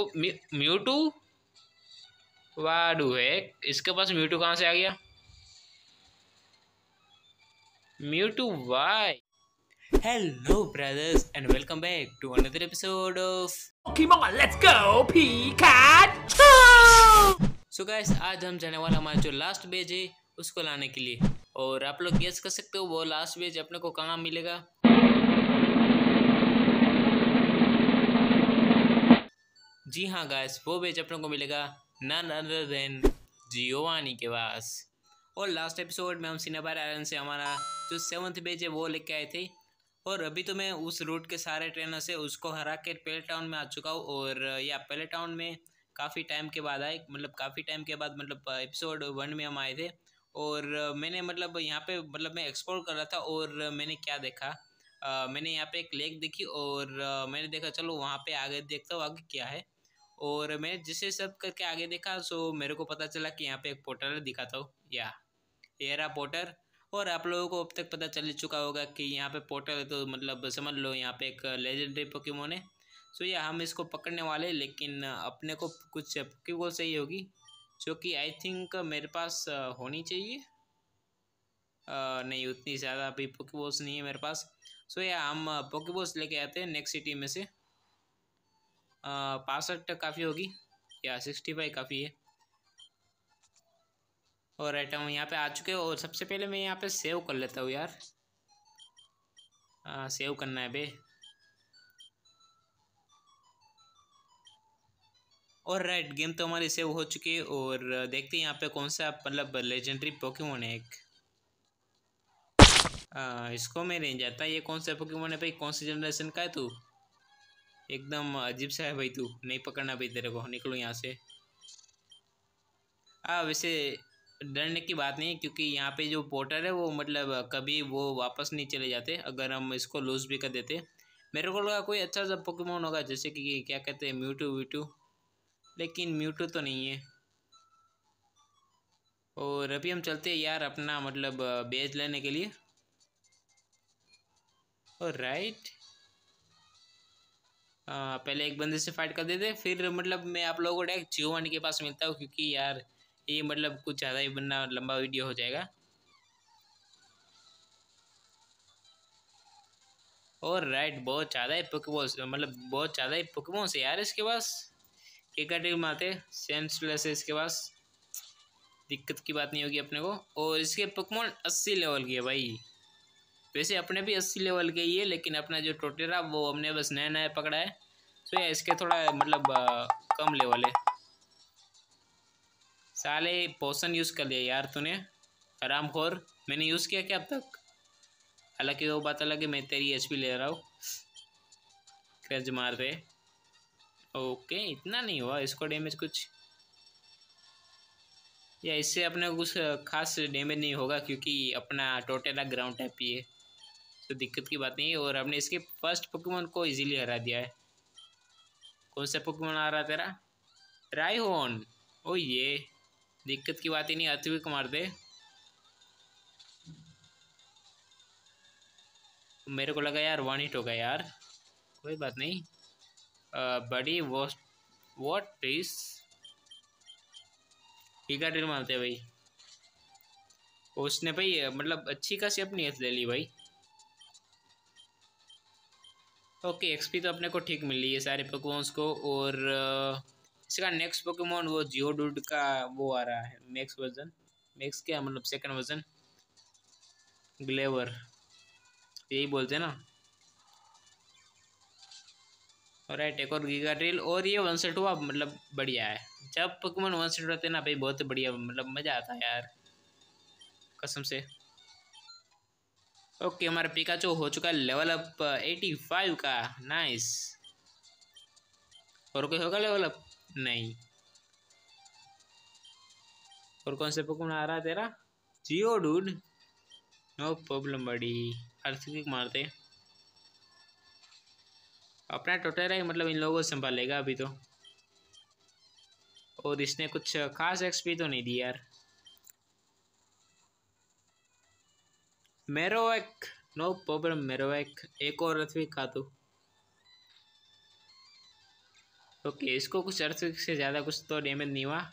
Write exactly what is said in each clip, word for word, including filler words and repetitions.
ओ Mewtwo वाडू है, इसके पास Mewtwo कहाँ से आ गया? Mewtwo Y. Hello brothers and welcome back to another episode of Pokemon let's go Pikachu. So guys, आज हम जाने वाला हमारा जो लास्ट बैच है उसको लाने के लिए, और आप लोग गेस कर सकते हो वो लास्ट बैच अपने को कहाँ मिलेगा। जी हाँ गाइस, वो बैच अपने को मिलेगा नन अदर देन जियोवानी के पास। और लास्ट एपिसोड में हम सिनाबार आइलैंड से हमारा जो सेवंथ बैच है वो लेके आए थे, और अभी तो मैं उस रूट के सारे ट्रेनर से उसको हरा के पैलेट टाउन में आ चुका हूँ। और या पैलेट टाउन में काफ़ी टाइम के बाद आए, मतलब काफ़ी टाइम के बाद, मतलब एपिसोड वन में हम आए थे। और मैंने मतलब यहाँ पे मतलब मैं एक्सप्लोर कर रहा था, और मैंने क्या देखा, आ, मैंने यहाँ पे एक लेक देखी, और आ, मैंने देखा चलो वहाँ पे आगे देखता हूँ आगे क्या है। और मैंने जिसे सब करके आगे देखा, सो मेरे को पता चला कि यहाँ पे एक पोर्टल दिखाता हूँ, या एरा पोर्टल। और आप लोगों को अब तक पता चल चुका होगा कि यहाँ पे पोर्टल है, तो मतलब समझ लो यहाँ पे एक लेजेंडरी पोकेमोन है। सो so, या yeah, हम इसको पकड़ने वाले, लेकिन अपने को कुछ पोकेबॉल चाहिए होगी, जो कि आई थिंक मेरे पास होनी चाहिए। आ, नहीं, उतनी ज़्यादा अभी पोकेबॉल्स नहीं है मेरे पास। सो so, या yeah, हम पोकेबॉल्स लेके आते हैं नेक्स्ट सिटी में से। पैंसठ काफ़ी होगी, या सिक्सटी फाइव काफ़ी है। और राइट, हम यहाँ पे आ चुके हो, और सबसे पहले मैं यहाँ पे सेव कर लेता हूँ यार। आ, सेव करना है बे। और राइट, गेम तो हमारी सेव हो चुकी है, और देखते हैं यहाँ पे कौन सा मतलब लेजेंडरी पोकेमोन है। एक आ, इसको मैं नहीं जानता, ये कौन सा पोकेमोन है भाई, कौन सी जनरेशन का है तू? एकदम अजीब सा है भाई तू, नहीं पकड़ना भाई तेरे को, निकलो यहाँ से। हाँ, वैसे डरने की बात नहीं है, क्योंकि यहाँ पे जो पोर्टर है वो मतलब कभी वो वापस नहीं चले जाते, अगर हम इसको लूज भी कर देते। मेरे को लगा कोई अच्छा सा पोकेमोन होगा, जैसे कि क्या कहते हैं म्यूटू व्यूटू, लेकिन म्यूटू तो नहीं है। और अभी हम चलते हैं यार अपना मतलब बेच लेने के लिए। और राइट, आ, पहले एक बंदे से फाइट कर देते, फिर मतलब मैं आप लोगों को डायरेक्ट जियोवानी के पास मिलता हूँ, क्योंकि यार ये मतलब कुछ ज़्यादा ही बनना लंबा वीडियो हो जाएगा। और राइट, बहुत ज़्यादा ही पोकेबॉल्स, मतलब बहुत ज़्यादा ही पोकेबॉल्स है यार इसके पास। एक आटे मारते सेंसलेस है इसके पास, दिक्कत की बात नहीं होगी अपने को। और इसके पोकेमॉन अस्सी लेवल के है भाई। वैसे अपने भी अस्सी लेवल के ही है, लेकिन अपना जो टोटेरा वो हमने बस नया नया पकड़ा है। तो यार इसके थोड़ा मतलब आ, कम लेवल है। साले पोशन यूज़ कर लिया यार तूने, आरामखोर। मैंने यूज़ किया क्या अब तक? हालांकि वो बात अलग है, मैं तेरी एचपी ले रहा हूँ। क्रज मार रहे, ओके इतना नहीं हुआ इसको डैमेज कुछ, या इससे अपने को कुछ खास डैमेज नहीं होगा, क्योंकि अपना टोटेला ग्राउंड टाइप ही है, तो दिक्कत की बात नहीं है। और हमने इसके फर्स्ट पोकेमॉन को इजीली हरा दिया है। कौन सा पोकेमॉन आ रहा तेरा? राइहोन। ओ ये दिक्कत की बात ही नहीं, अर्थविक मार दे। मेरे को लगा यार वन हिट होगा यार, कोई बात नहीं। बड़ी वॉस्ट वॉट प्लीज, टीका ड्रिल मारते हैं भाई। उसने भाई मतलब अच्छी खासी अपनी हेल्थ ले ली भाई। ओके, एक्सपी तो अपने को ठीक मिल रही है सारे पोकेमॉन्स को। और इसका नेक्स्ट पोकेमॉन वो जियोडूड का वो आ रहा है, मैक्स वर्जन, मैक्स क्या मतलब सेकंड वर्जन, ग्लेवर यही बोलते हैं ना। और राइट, एक और गीगा ड्रिल, और ये वन सेट हुआ, मतलब बढ़िया है। जब पोकेमॉन वन सेट होते हैं ना भाई, बहुत बढ़िया मतलब मज़ा आता है यार कसम से। ओके, हमारा पिकाचू हो चुका है लेवल अप पचासी का, नाइस। और कोई होगा लेवल अप? नहीं। और कौन से पोकेमॉन आ रहा है तेरा? जियो डूड, नो प्रॉब्लम बड़ी। अर्थक्वेक मारते, अपना टोटेरा ही मतलब इन लोगों को संभालेगा अभी तो। और इसने कुछ खास एक्सपी तो नहीं दी यार। मेरोवेक, नो प्रॉब्लम मेरोवेक। एक और अर्थक्वेक खा तू। ओके, इसको कुछ अर्थ से ज़्यादा कुछ तो डैमेज नहीं हुआ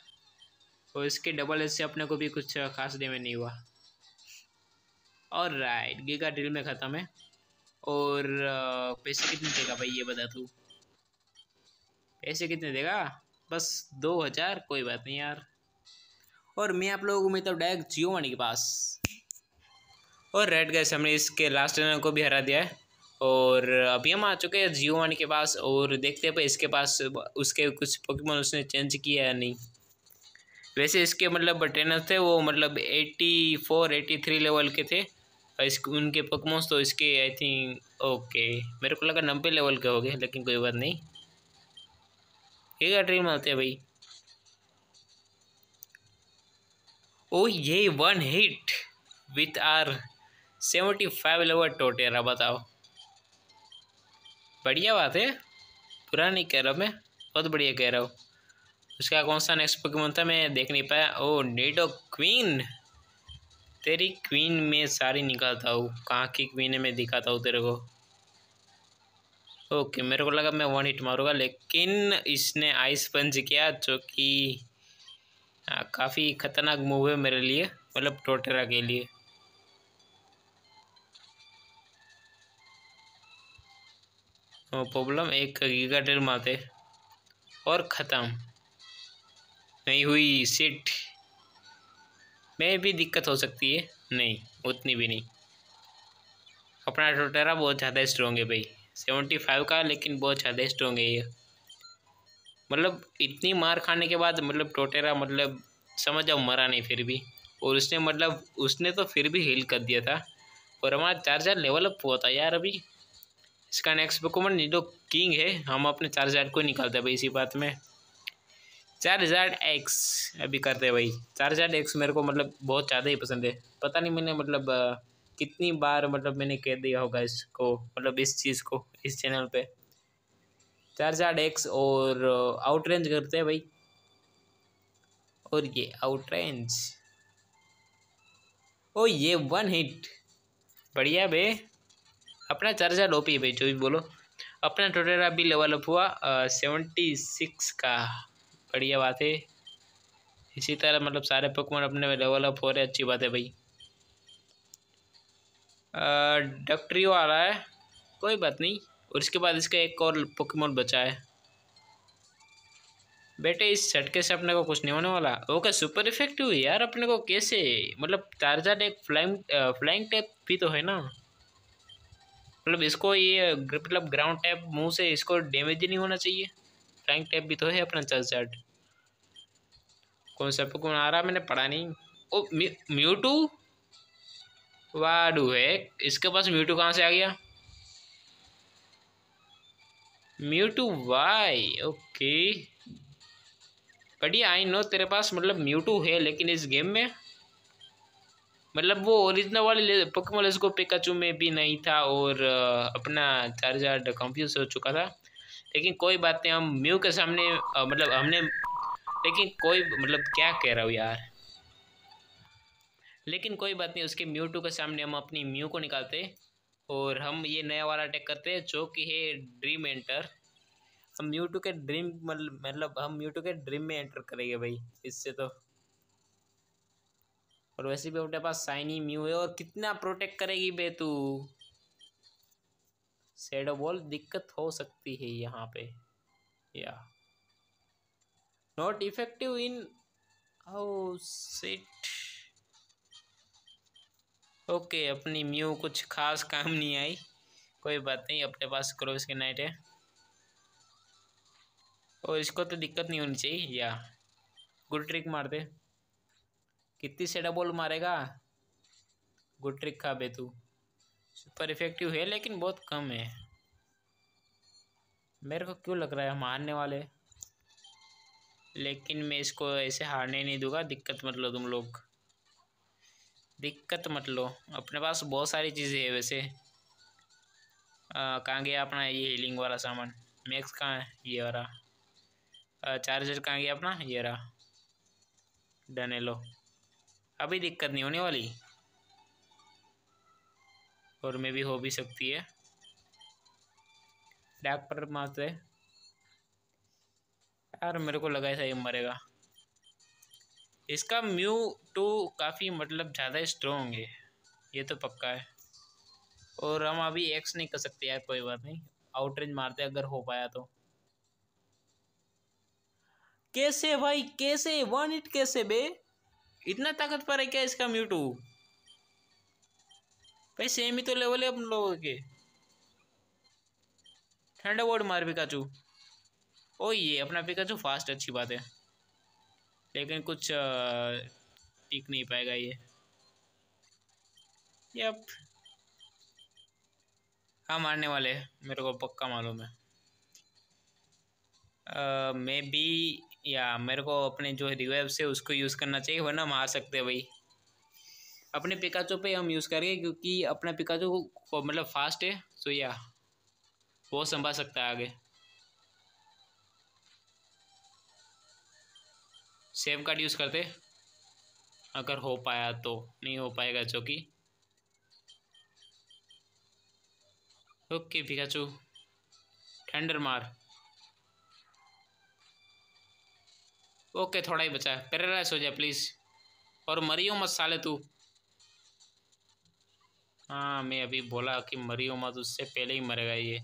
और इसके डबल एज से अपने को भी कुछ खास डैमेज नहीं हुआ। और राइट, गीगा ड्रिल में ख़त्म है। और पैसे कितने देगा भाई ये बता तू, पैसे कितने देगा? बस दो हज़ार, कोई बात नहीं यार। और मैं आप लोगों को मिलता हूँ डायरेक्ट जियोवानी के पास। और रेड गाइस, हमने इसके लास्ट रनर को भी हरा दिया है और अभी हम आ चुके हैं जियोवानी के पास और देखते हैं इसके पास उसके कुछ पोकेमॉन उसने चेंज किया या नहीं। वैसे इसके मतलब ट्रेनर थे वो, मतलब चौरासी तिरासी लेवल के थे इस उनके पोकेमॉन, तो इसके आई थिंक ओके मेरे को लगा नब्बे लेवल के हो गए, लेकिन कोई बात नहीं। ये क्या ड्रीम होते हैं भाई? ओ yeah one hit with our seventy five level Torterra, बताओ बढ़िया बात है। पूरा नहीं कह रहा हूँ मैं, बहुत बढ़िया कह रहा हूँ। उसका कौन सा नेक्स्ट पोकेमॉन था मैं देख नहीं पाया। ओ निडोक्वीन, तेरी क्वीन में सारी निकालता हूँ, कहाँ की क्वीन है मैं दिखाता हूँ तेरे को। ओके, मेरे को लगा मैं वन हिट मारूंगा, लेकिन इसने आइस पंच किया जो कि काफ़ी खतरनाक मूव है मेरे लिए, मतलब टोटेरा के लिए। नो प्रॉब्लम, एक गीगा ड्रिल मारते और ख़त्म। नहीं हुई सिट, में भी दिक्कत हो सकती है, नहीं उतनी भी नहीं। अपना टोटेरा बहुत ज़्यादा स्ट्रॉन्ग है भाई, सेवेंटी फाइव का, लेकिन बहुत ज़्यादा स्ट्रॉन्ग है ये। मतलब इतनी मार खाने के बाद मतलब टोटेरा मतलब समझ जाओ मरा नहीं फिर भी, और उसने मतलब उसने तो फिर भी हील कर दिया था। और हमारा चार्जर लेवल अप हुआ था यार अभी। इसका नेक्स्ट पोकेमॉन निडो किंग है, हम अपने चार्जर को निकालते हैं भाई इसी बात में। चार्जर्ड एक्स अभी करते हैं भाई। चार्जर्ड एक्स मेरे को मतलब बहुत ज़्यादा ही पसंद है, पता नहीं मैंने मतलब कितनी बार मतलब मैंने कह दिया होगा इसको, मतलब इस चीज़ को इस चैनल पे। चार्जर्ड एक्स और आउट रेंज करते हैं भाई, और ये आउट रेंज। ओ ये वन हिट, बढ़िया बे। अपना चार्जर्ड ओपी भाई, जो भी बोलो। अपना टोटेरा भी लेवल अप हुआ सेवेंटी सिक्स का, बढ़िया बात है। इसी तरह मतलब सारे पोकेमॉन अपने लेवल अप हो रहे, अच्छी बात है भाई। डक्ट्रियो आ रहा है, कोई बात नहीं। और इसके बाद इसका एक और पोकेमॉन बचा है बेटे, इस झटके से अपने को कुछ नहीं होने वाला। ओके, सुपर इफेक्टिव यार अपने को कैसे, मतलब चार्जर एक फ्लाइंग फ्लाइंग टैप भी तो है ना, मतलब इसको ये मतलब ग्राउंड टैप मुँह से इसको डैमेज ही नहीं होना चाहिए। फ्लाइंग टैप भी तो है अपना चार्जर। कौन सा पोकेमॉन आ रहा मैंने पढ़ा नहीं। ओ म्यू म्यूटू वाडू है, इसके पास म्यूटू कहाँ से आ गया? म्यूटू वाई, ओके बढ़िया। आई नो तेरे पास मतलब म्यूटू है, लेकिन इस गेम में मतलब वो ओरिजिनल वाले पोकेमॉन लेट्स गो पिकाचू में भी नहीं था और अपना चार्जर कंफ्यूज हो चुका था। लेकिन कोई बात नहीं, हम म्यू के सामने आ, मतलब हमने, लेकिन कोई मतलब क्या कह रहा हूँ यार, लेकिन कोई बात नहीं। उसके म्यू टू के सामने हम अपनी म्यू को निकालते और हम ये नया वाला अटैक करते हैं जो कि है ड्रीम एंटर। हम म्यू टू के ड्रीम मतलब मतलब हम म्यू टू के ड्रीम में एंटर करेंगे भाई इससे तो। और वैसे भी अपने पास शाइनी म्यू है और कितना प्रोटेक्ट करेगी बे तू। शैडो बॉल दिक्कत हो सकती है यहाँ पे, या not effective in how set. Okay, अपनी म्यू कुछ खास काम नहीं आई, कोई बात नहीं। अपने पास क्रोस के नाइट है और इसको तो दिक्कत नहीं होनी चाहिए। या गुड ट्रिक मार दे, कितनी शैडो बॉल मारेगा? गुड ट्रिक खा बे तू। सुपर इफेक्टिव है लेकिन बहुत कम है, मेरे को क्यों लग रहा है हम हारने वाले, लेकिन मैं इसको ऐसे हारने नहीं दूंगा। दिक्कत मत लो तुम लोग, दिक्कत मत लो। अपने पास बहुत सारी चीज़ें हैं वैसे। कहाँ गया अपना ये हीलिंग वाला सामान? मैक्स कहाँ है? ये वाला चार्जर कहाँ गया अपना? ये रहा, डन है। लो अभी दिक्कत नहीं होने वाली, और में भी हो भी सकती है। डाक पर मारते यार मेरे को लगा ऐसा ही मरेगा। इसका म्यू टू काफ़ी मतलब ज़्यादा स्ट्रोंग है, ये तो पक्का है। और हम अभी एक्स नहीं कर सकते यार, कोई बात नहीं, आउट रेंज मारते अगर हो पाया तो। कैसे भाई कैसे वन हिट कैसे बे, इतना ताकतवर है क्या इसका म्यू टू? भाई सेम ही तो लेवल है अपन लोगों के। थंडरबोल्ट मार पिकाचू। ओ ये अपना पिकाचू फास्ट, अच्छी बात है, लेकिन कुछ टिक नहीं पाएगा ये। यप हाँ मारने वाले, मेरे को पक्का मालूम है। मे बी या मेरे को अपने जो रिवाइव से उसको यूज़ करना चाहिए, वरना मार सकते हैं भाई। अपने पिकाचू पे हम यूज़ करेंगे क्योंकि अपना पिकाचू को मतलब फास्ट है, सो या वो संभाल सकता है आगे। सेव कार्ड यूज़ करते अगर हो पाया तो, नहीं हो पाएगा जो कि। ओके पिकाचू थंडर मार। ओके थोड़ा ही बचा है, पैरालाइज हो जाए प्लीज़ और मरियो मत साले तू। हाँ मैं अभी बोला कि मरियो मत, उससे पहले ही मरेगा ये।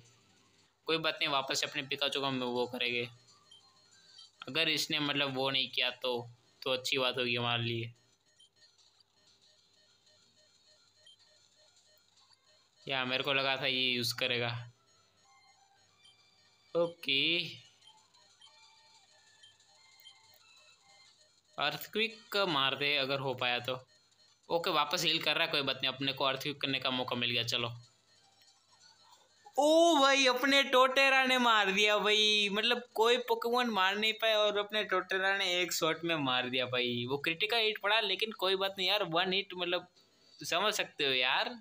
कोई बात नहीं, वापस से अपने पिकाचू का वो करेंगे। अगर इसने मतलब वो नहीं किया तो तो अच्छी बात होगी हमारे लिए। या मेरे को लगा था ये यूज़ करेगा। ओके अर्थक्विक मार दे अगर हो पाया तो। ओके वापस हील कर रहा है, कोई बात नहीं, अपने को अर्थक्विक करने का मौका मिल गया। चलो ओ भाई अपने टोटेरा ने मार दिया भाई, मतलब कोई पोकेमॉन मार नहीं पाए और अपने टोटेरा ने एक शॉट में मार दिया भाई। वो क्रिटिकल हिट पड़ा लेकिन कोई बात नहीं यार, वन हिट मतलब समझ सकते हो यार,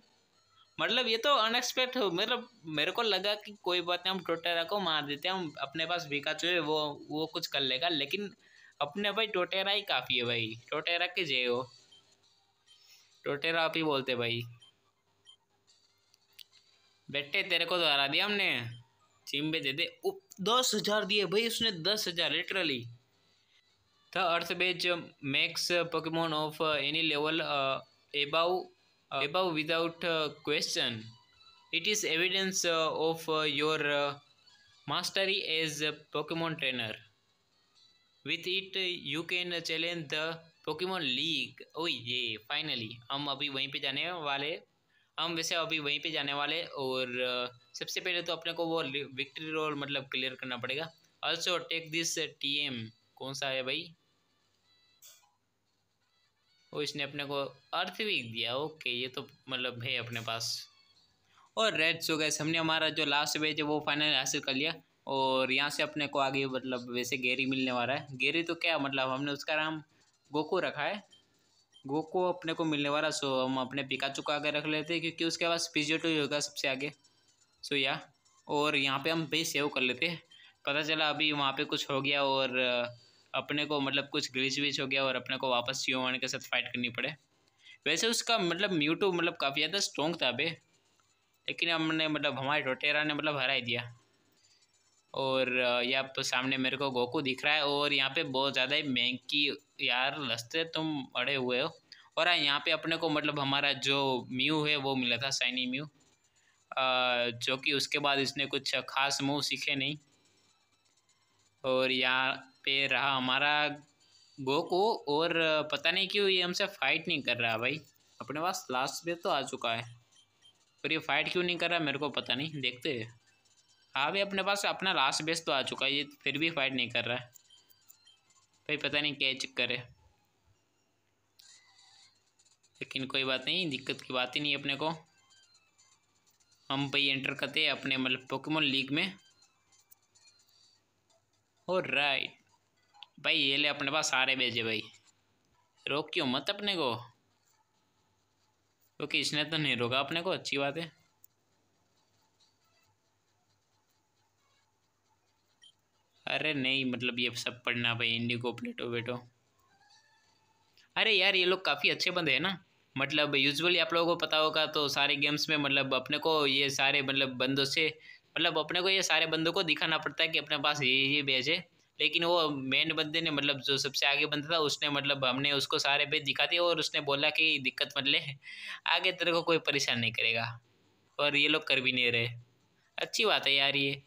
मतलब ये तो अनएक्सपेक्ट हो। मतलब मेरे को लगा कि कोई बात नहीं, हम टोटेरा को मार देते हैं, हम अपने पास पिकाचू है वो वो कुछ कर लेगा, लेकिन अपने भाई टोटेरा ही काफ़ी है भाई। टोटेरा के जय हो, टोटेरा आप ही बोलते भाई। बेटे तेरे को तो हरा दिया हमने, चिम्बे दे दे। दस हज़ार दिए भाई उसने, दस हज़ार literally. The earth badge makes Pokemon of any level obey obey without question, it is evidence of your mastery as Pokemon trainer, with it you can challenge the Pokemon league. ओ ये फाइनली हम अभी वहीं पे जाने वाले हम वैसे अभी वहीं पे जाने वाले और सबसे पहले तो अपने को वो विक्ट्री रोड मतलब क्लियर करना पड़ेगा। ऑल्सो टेक दिस टीएम, कौन सा है भाई वो? इसने अपने को अर्थविक दिया। ओके ये तो मतलब है अपने पास। और रेड सो गैस, हमने हमारा जो लास्ट बैच है वो फाइनल हासिल कर लिया और यहाँ से अपने को आगे मतलब वैसे गेरी मिलने वाला है। गेरी तो क्या मतलब हमने उसका नाम गोकू रखा है, गोकू अपने को मिलने वाला। सो हम अपने पिकाचू का आगे रख लेते हैं क्योंकि उसके पास पिजोटो ही होगा सबसे आगे। सो या और यहाँ पे हम पे सेव कर लेते हैं। पता चला अभी वहाँ पे कुछ हो गया और अपने को मतलब कुछ ग्लिच विच हो गया और अपने को वापस गियोवान के साथ फाइट करनी पड़े। वैसे उसका मतलब म्यूटो मतलब काफ़ी ज़्यादा स्ट्रॉन्ग था बे, लेकिन हमने मतलब हमारे टोटेरा ने मतलब हरा ही दिया। और यहाँ पर सामने मेरे को गोकू दिख रहा है और यहाँ पे बहुत ज़्यादा ही महंगी यार लस्ते तुम अड़े हुए हो। और यहाँ पे अपने को मतलब हमारा जो म्यू है वो मिला था, शाइनी म्यू, जो कि उसके बाद इसने कुछ खास मूव सीखे नहीं। और यहाँ पे रहा हमारा गोकू और पता नहीं क्यों ये हमसे फाइट नहीं कर रहा भाई। अपने पास लास्ट में तो आ चुका है पर ये फाइट क्यों नहीं कर रहा मेरे को पता नहीं, देखते हैं। हाँ भाई अपने पास अपना लास्ट बेस तो आ चुका है, ये फिर भी फाइट नहीं कर रहा है भाई, पता नहीं क्या चक्कर है। लेकिन कोई बात नहीं, दिक्कत की बात ही नहीं अपने को। हम भाई एंटर करते हैं अपने मतलब पोकेमॉन लीग में। और राइट भाई ये ले अपने पास सारे बेजे भाई, रोक क्यों मत अपने को। ओके इसने तो नहीं रोका अपने को, अच्छी बात है। अरे नहीं मतलब ये सब पढ़ना भाई, इंडिगो प्लेटो बेटो। अरे यार ये लोग काफ़ी अच्छे बंदे हैं ना, मतलब यूजुअली आप लोगों को पता होगा तो सारे गेम्स में मतलब अपने को ये सारे मतलब बंदों से मतलब अपने को ये सारे बंदों को दिखाना पड़ता है कि अपने पास ये ये बेच है, लेकिन वो मेन बंदे ने मतलब जो सबसे आगे बंदा था उसने मतलब हमने उसको सारे पेज दिखा दिए और उसने बोला कि दिक्कत मत ले, आगे तेरे को कोई परेशान नहीं करेगा। और ये लोग कर भी नहीं रहे, अच्छी बात है यार ये।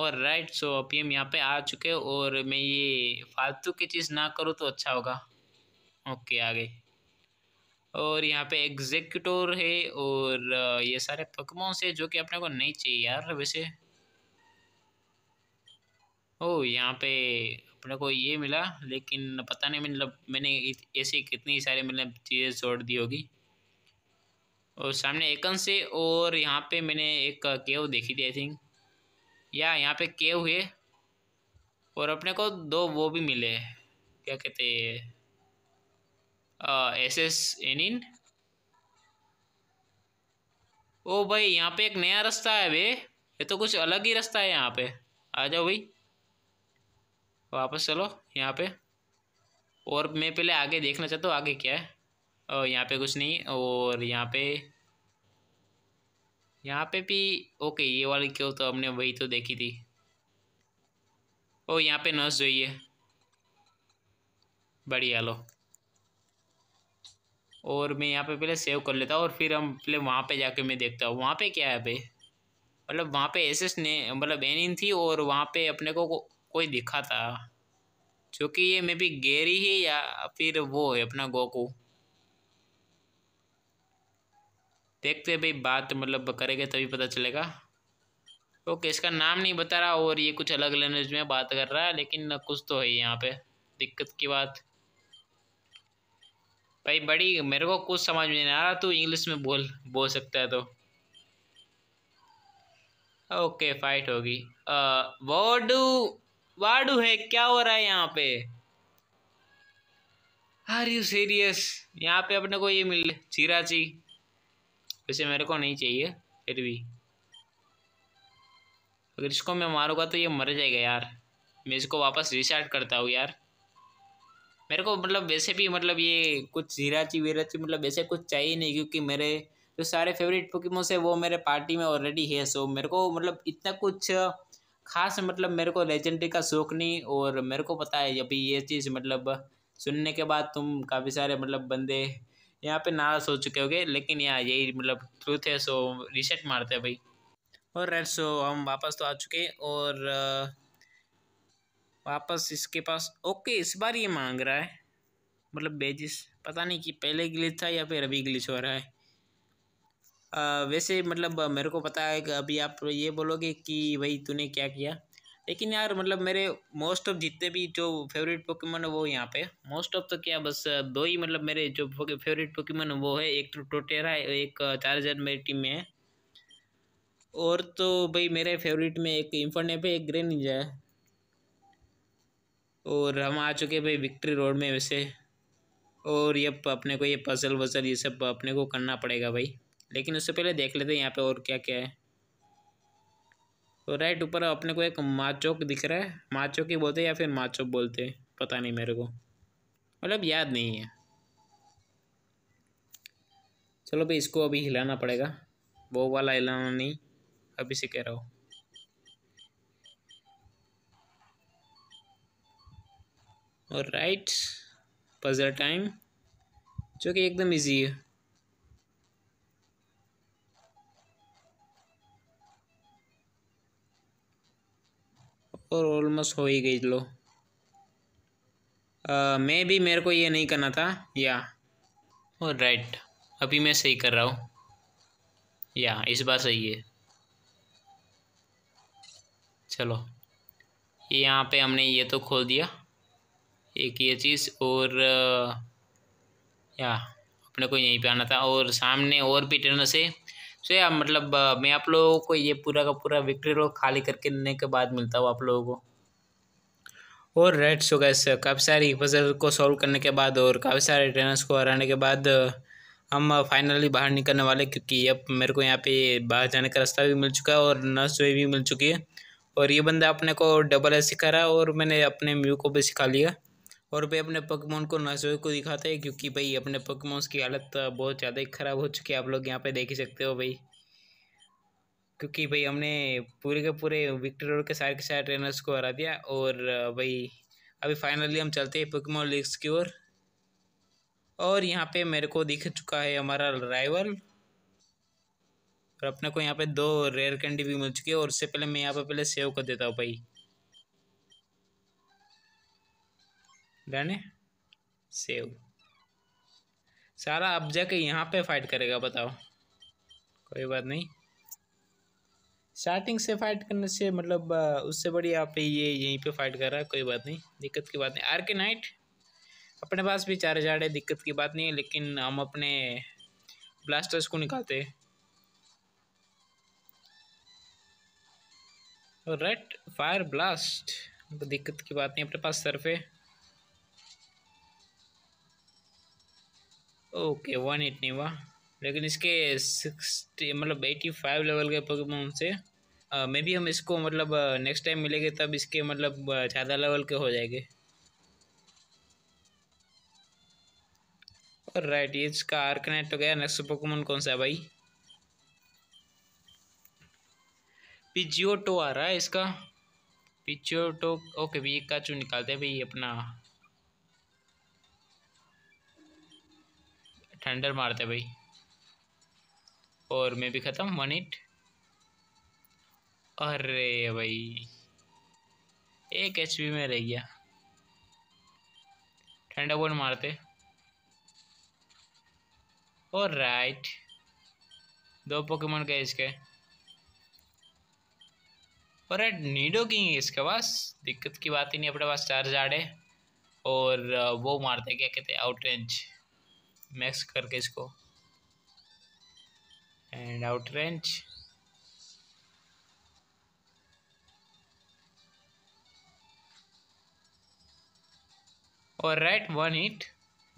और राइट सो अभी हम यहाँ पे आ चुके हैं और मैं ये फालतू की चीज़ ना करूँ तो अच्छा होगा। ओके आगे और यहाँ पे एग्जेक्यूटोर है और ये सारे पकवान से जो कि अपने को नहीं चाहिए यार वैसे। ओ यहाँ पे अपने को ये मिला लेकिन पता नहीं मतलब मैंने ऐसी कितनी सारी मतलब चीज़ें छोड़ दी होगी। और सामने एकन से और यहाँ पे मैंने एक केव देखी थी आई थिंक, या यहाँ पे केव है। और अपने को दो वो भी मिले, क्या कहते हैं एस एस एनिन। ओ भाई यहाँ पे एक नया रास्ता है बे, ये तो कुछ अलग ही रास्ता है यहाँ पे। आ जाओ भाई वापस चलो यहाँ पे। और मैं पहले आगे देखना चाहता हूँ आगे क्या है। और यहाँ पे कुछ नहीं और यहाँ पे यहाँ पे भी ओके ये वाली क्यों तो हमने वही तो देखी थी। ओ यहाँ पे नर्स जोइए, बढ़िया लो। और मैं यहाँ पे पहले सेव कर लेता हूँ और फिर हम पहले वहाँ पे जाके मैं देखता हूँ वहाँ पे क्या है भाई। मतलब वहाँ पे एसएस ने मतलब एनिन थी और वहाँ पे अपने को, को कोई दिखा था जो कि ये मे भी गेरी है या फिर वो है अपना गोकू। देखते भाई बात मतलब करेंगे तभी पता चलेगा। ओके इसका नाम नहीं बता रहा और ये कुछ अलग लैंग्वेज में बात कर रहा है लेकिन कुछ तो है यहाँ पे दिक्कत की बात। भाई बड़ी मेरे को कुछ समझ में नहीं आ रहा, तू इंग्लिश में बोल बोल सकता है तो। ओके फाइट होगी। वाडू वाडू है, क्या हो रहा है यहाँ पे? Are you serious? यहाँ पे अपने को ये मिल जिराची, वैसे मेरे को नहीं चाहिए फिर भी। अगर इसको मैं मारूंगा तो ये मर जाएगा यार, मैं इसको वापस रिस्टार्ट करता हूँ यार। मेरे को मतलब वैसे भी मतलब ये कुछ जिराची विराची मतलब ऐसे कुछ चाहिए नहीं क्योंकि मेरे जो सारे फेवरेट पोकेमोन है वो मेरे पार्टी में ऑलरेडी है। सो मेरे को मतलब इतना कुछ खास मतलब मेरे को लेजेंडरी का शौक नहीं। और मेरे को पता है अभी ये चीज़ मतलब सुनने के बाद तुम काफ़ी सारे मतलब बंदे यहाँ पे नाराज़ हो चुके होगे लेकिन यार यही मतलब ट्रूथ है। सो रिसेट मारते हैं भाई। और राइट सो हम वापस तो आ चुके और वापस इसके पास। ओके इस बार ये मांग रहा है मतलब बेजिस, पता नहीं कि पहले ग्लिच था या फिर अभी ग्लिच हो रहा है। आ, वैसे मतलब मेरे को पता है कि अभी आप ये बोलोगे कि भाई तूने क्या किया, लेकिन यार मतलब मेरे मोस्ट ऑफ जितने भी जो फेवरेट पोकेमॉन है वो यहाँ पे मोस्ट ऑफ तो क्या बस दो ही मतलब मेरे जो फेवरेट पोकेमॉन है वो है, एक तो टोटेरा है एक चार्जर मेरी टीम में है। और तो भाई मेरे फेवरेट में एक इंफर्नेप है एक ग्रेनिंजा है। और हम आ चुके भाई विक्ट्री रोड में वैसे। और ये अपने को ये पजल वजल ये सब अपने को करना पड़ेगा भाई, लेकिन उससे पहले देख लेते हैं यहाँ पे और क्या क्या है। तो राइट ऊपर अपने को एक माचोक दिख रहा है, माचोक ही बोलते हैं या फिर माचोक बोलते हैं पता नहीं मेरे को मतलब याद नहीं है। चलो भाई इसको अभी हिलाना पड़ेगा, वो वाला हिलाना नहीं अभी से कह रहा हूँ। और राइट पजल टाइम जो कि एकदम इजी है। और ऑलमोस्ट हो ही गई। लो आ, मैं भी मेरे को ये नहीं करना था या। और राइट अभी मैं सही कर रहा हूँ या इस बार सही है। चलो ये यहाँ पे हमने ये तो खोल दिया एक ये चीज़ और या अपने को यहीं पे आना था। और सामने और भी ट्रेनर से सो या मतलब मैं आप लोगों को ये पूरा का पूरा विक्ट्री रोड खाली करके लेने के बाद मिलता हूँ आप लोगों को। और रेड सो गैस काफ़ी सारी पजल को सॉल्व करने के बाद और काफ़ी सारे ट्रेनर्स को हराने के बाद हम फाइनली बाहर निकलने वाले क्योंकि अब मेरे को यहाँ पे बाहर जाने का रास्ता भी मिल चुका है और नर्स जो भी मिल चुकी है। और ये बंदा अपने को डबल एस सिखा रहा है और मैंने अपने म्यू को भी सिखा लिया। और भाई अपने पोकेमॉन को नर्सरी को दिखाते हैं क्योंकि भाई अपने पोकेमॉन्स की हालत बहुत ज़्यादा ही ख़राब हो चुकी है, आप लोग यहाँ पे देख ही सकते हो भाई। क्योंकि भाई हमने पूरे के पूरे विक्ट्री रोड के सारे के सारे ट्रेनर्स को हरा दिया। और भाई अभी फाइनली हम चलते हैं पोकेमॉन लीग्स की ओर। और यहाँ पे मेरे को दिख चुका है हमारा राइवल और अपने को यहाँ पे दो रेयर कैंडी भी मिल चुकी है। और उससे पहले मैं यहाँ पे पहले सेव कर देता हूँ भाई, जाने सेव सारा। अब जाके यहाँ पे फाइट करेगा, बताओ। कोई बात नहीं, स्टार्टिंग से फाइट करने से मतलब उससे बड़ी आप ये यहीं पे फाइट कर रहा है। कोई बात नहीं, दिक्कत की बात नहीं। आर्केनाइट अपने पास भी चार्जर्ड है, दिक्कत की बात नहीं है। लेकिन हम अपने ब्लास्टर्स को निकालते हैं। राइट, फायर ब्लास्ट, दिक्कत की बात नहीं, अपने पास सर्फ है। ओके, वन हिट नहीं हुआ, लेकिन इसके सिक्सटी मतलब एटी फाइव लेवल के पोकेमॉन से मे भी हम इसको मतलब नेक्स्ट टाइम मिलेंगे तब इसके मतलब ज़्यादा लेवल के हो जाएंगे। और राइट, ये इसका आर्कनेट हो गया। नेक्स्ट पोकेमॉन कौन सा है भाई? पिजियोटो आ रहा है इसका, पिजियोटो। ओके भाई, पिकाचू निकालते हैं भाई अपना, थंडर मारते भाई। और मैं भी ख़त्म, वन हिट। अरे भाई, एक एचपी में रह गया। ठंडा बोल मारते। और राइट, दो पोकेमॉन गए इसके। और राइट, निडोकिंग है इसके पास, दिक्कत की बात ही नहीं। अपने पास चार्जर्ड है और वो मारते क्या कहते हैं, आउट रेंज मैक्स करके इसको, एंड आउट रेंज। और राइट, वन हिट,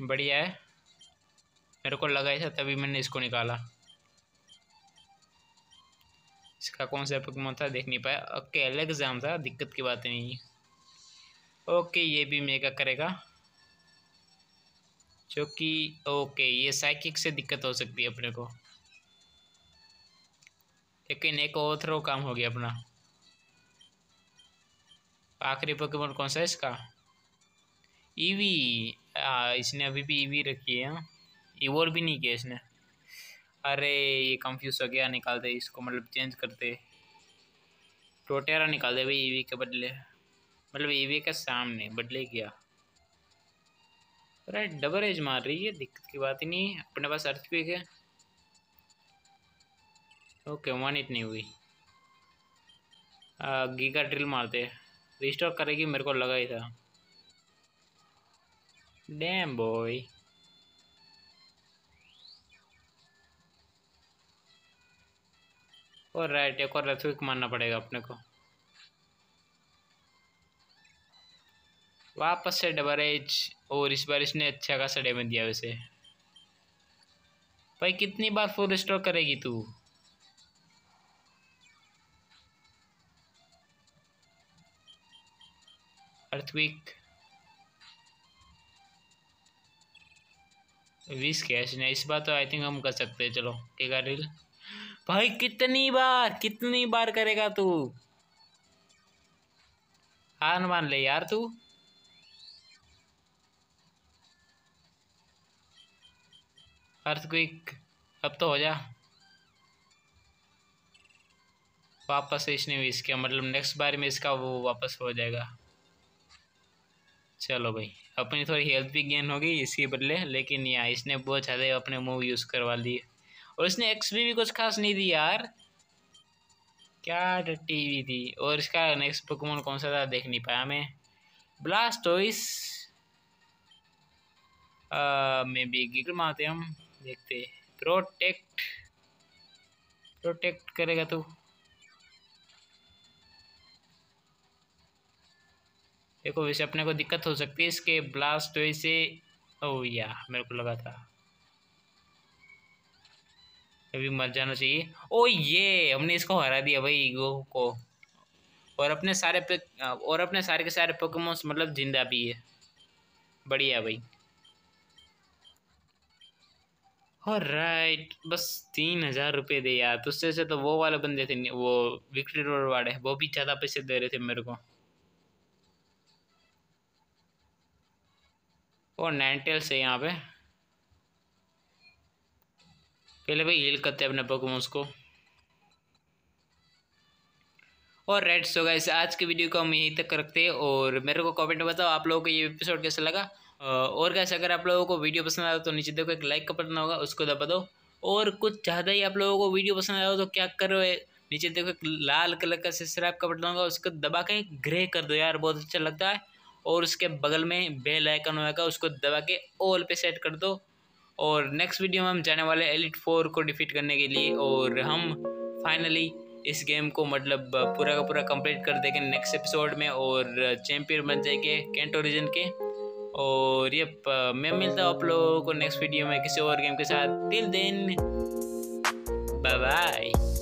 बढ़िया है। मेरे को लगा ऐसा तभी मैंने इसको निकाला। इसका कौन सा पोकेमॉन था, देख नहीं पाया। ओके, एलेक्जाम था, दिक्कत की बात नहीं। ओके, ये भी मेगा करेगा जो कि ओके, ये साइकिक से दिक्कत हो सकती है अपने को। लेकिन एक और थ्रो काम हो गया अपना। आखिरी पोकेमॉन कौन सा है इसका? ईवी। इसने अभी भी ईवी रखी है, इवोल्व भी नहीं किया इसने। अरे ये कंफ्यूज हो गया, निकालते इसको, मतलब चेंज करते। टोटेरा निकालते भाई ईवी के बदले, मतलब ईवी के सामने बदले किया। राइट, डबल एज मार रही है, दिक्कत की बात ही नहीं। अपने पास अर्थक्वेक है। ओके, वन हिट नहीं हुई। गीगा ड्रिल मारते, रिस्टोर करेगी, मेरे को लगा ही था। डैम बॉय, और राइट, एक और रथविक मारना पड़ेगा अपने को। वापस से डबल एज, और इस बार इसने अच्छा खासा डैमेज दिया। वैसे भाई कितनी बार फुल रिस्टोर करेगी तू? अर्थक्वेक विश कैश ने इस बार तो आई थिंक हम कर सकते हैं। चलो ठीक है, रील भाई कितनी बार कितनी बार करेगा तू? हार मान ले यार तू। अर्थक्वेक, अब तो हो जा। वापस से इसने विश किया, मतलब नेक्स्ट बार में इसका वो वापस हो जाएगा। चलो भाई, अपनी थोड़ी हेल्थ भी गेन हो गई इसके बदले। लेकिन यार इसने बहुत ज़्यादा अपने मूव यूज़ करवा लिए, और इसने एक्सपी भी कुछ खास नहीं दी यार, क्या टीवी थी। और इसका नेक्स्ट पोकेमॉन कौन सा था, देख नहीं पाया मैं। ब्लास्टॉइस, मे बी गिग मारते हम, देखते। प्रोटेक्ट प्रोटेक्ट करेगा तू? देखो वैसे अपने को दिक्कत हो सकती है इसके ब्लास्टॉइस से। ओह या, मेरे को लगा था अभी मर जाना चाहिए। ओ ये, हमने इसको हरा दिया भाई, गो को। और अपने सारे पे और अपने सारे के सारे पोकेमॉन्स मतलब जिंदा भी है, बढ़िया भाई। और राइट, बस तीन हज़ार रुपये दे यार। तो उससे से तो वो वाले बंदे थे, वो विक्ट्री रोड वाले, वो भी ज़्यादा पैसे दे रहे थे मेरे को। और नाइनटेल्स है यहाँ पे। पहले भाई हील करते हैं अपने पोकेमॉन्स को। और राइट, सो गाइस आज के वीडियो को हम यहीं तक रखते हैं। और मेरे को कमेंट में बताओ आप लोगों को ये एपिसोड कैसा लगा। और गाइस अगर आप लोगों को वीडियो पसंद आया तो नीचे देखो एक लाइक का बटन होगा, उसको दबा दो। और कुछ ज़्यादा ही आप लोगों को वीडियो पसंद आया हो तो क्या करो, नीचे देखो एक लाल कलर का सब्सक्राइब का बटन होगा, उसको दबा के ग्रे कर दो यार, बहुत अच्छा लगता है। और उसके बगल में बेल आइकन होगा, उसको दबा के ऑल पे सेट कर दो। और नेक्स्ट वीडियो में हम जाने वाले एलिट फोर को डिफीट करने के लिए, और हम फाइनली इस गेम को मतलब पूरा का पूरा कंप्लीट कर देंगे नेक्स्ट एपिसोड में, और चैंपियन बन जाएंगे कैंटो रीजन के। और ये मैं मिलता हूँ आप लोगों को नेक्स्ट वीडियो में किसी और गेम के साथ। Till then bye bye.